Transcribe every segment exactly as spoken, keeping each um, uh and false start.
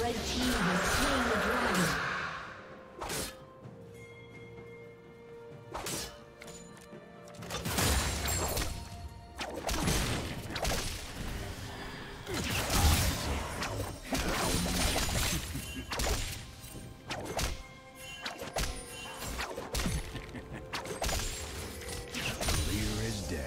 Red team has slain the dragon. Clear as day.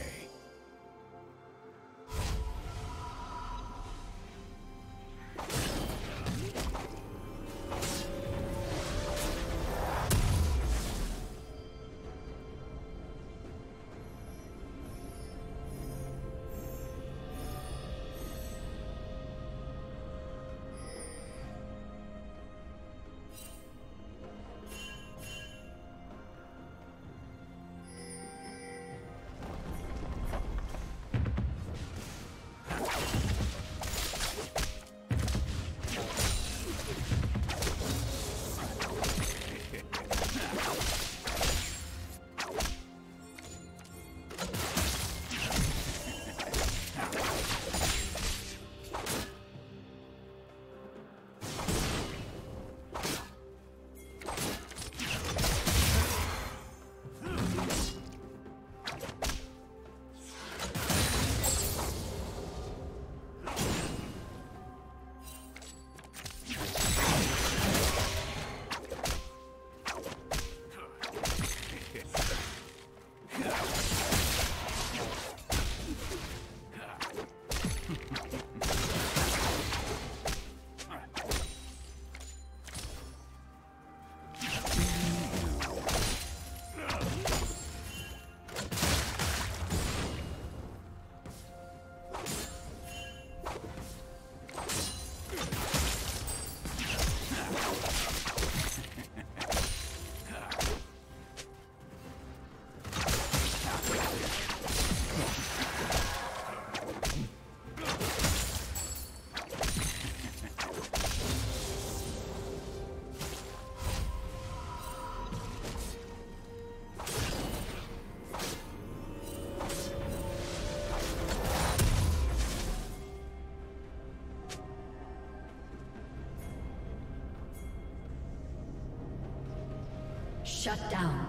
Shut down.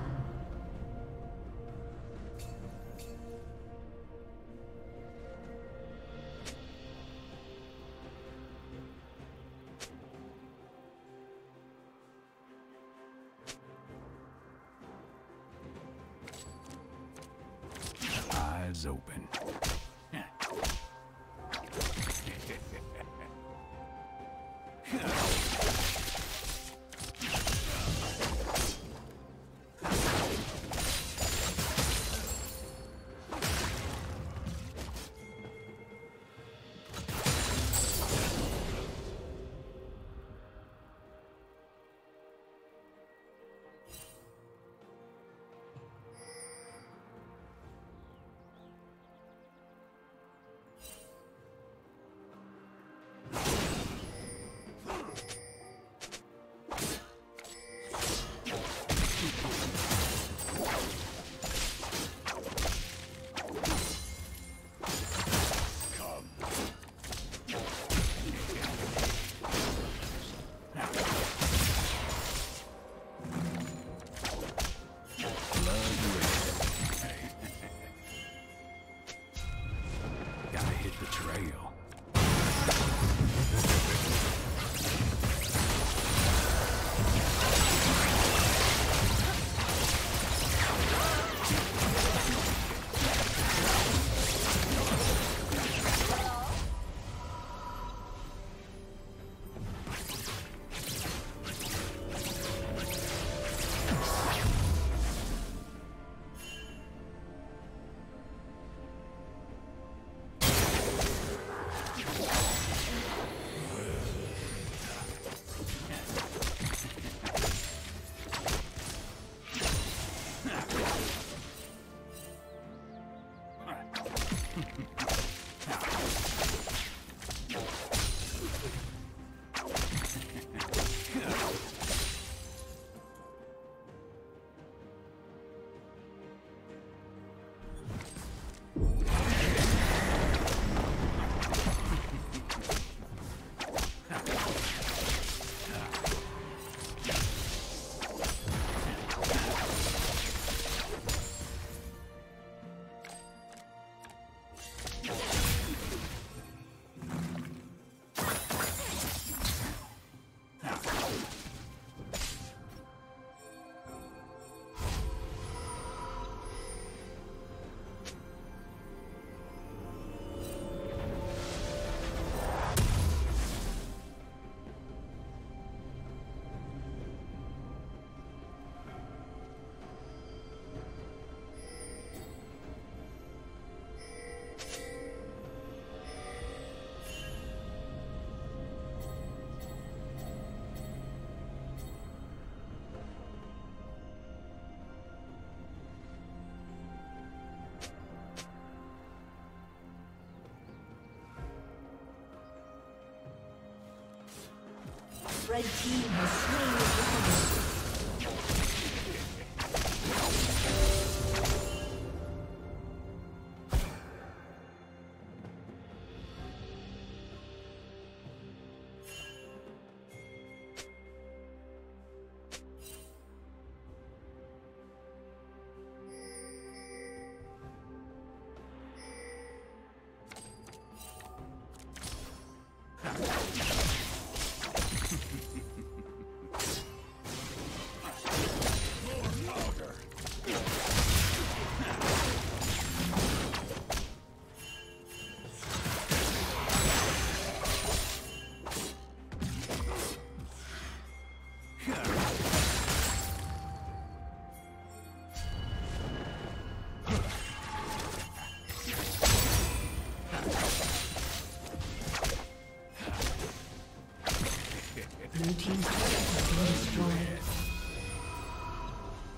Eyes open. Red team has slain the dragon.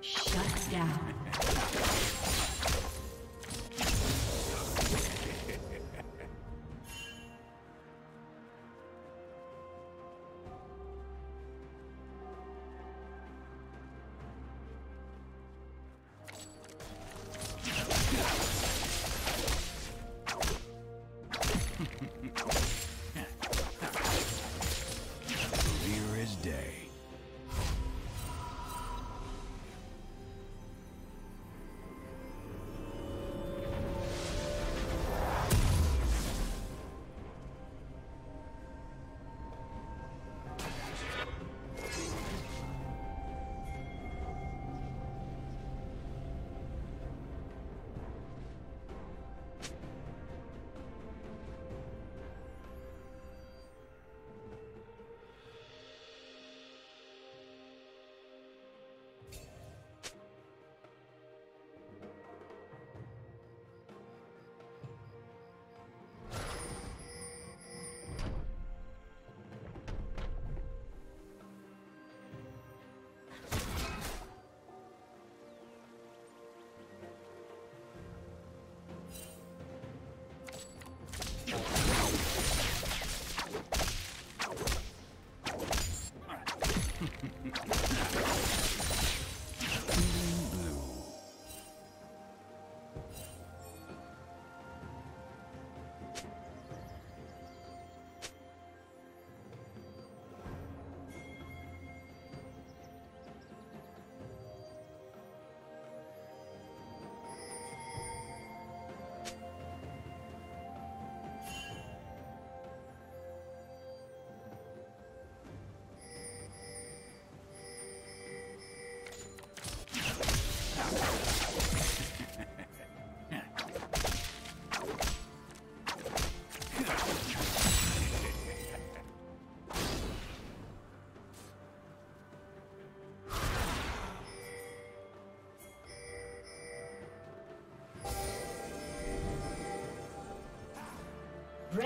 Shut down.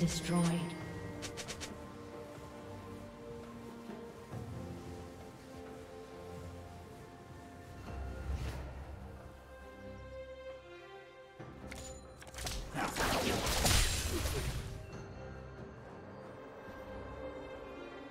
Destroyed.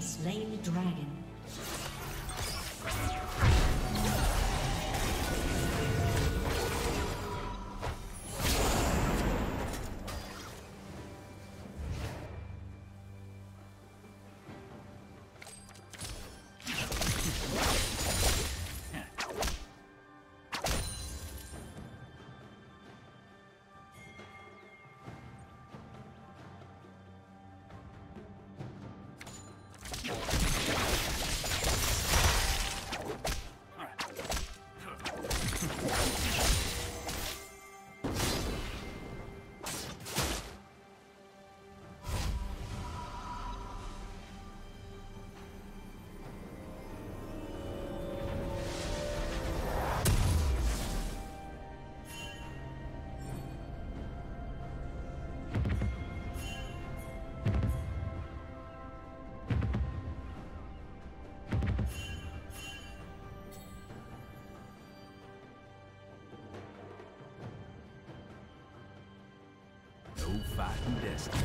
Slain the dragon. Fighting destiny.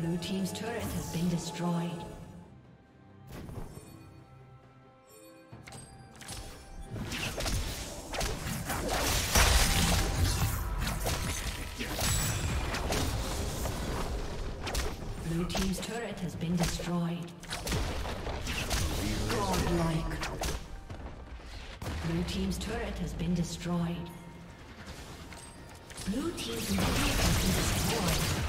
Blue team's turret has been destroyed. Blue team's turret has been destroyed. Godlike. Blue team's turret has been destroyed. Blue team's turret has been destroyed.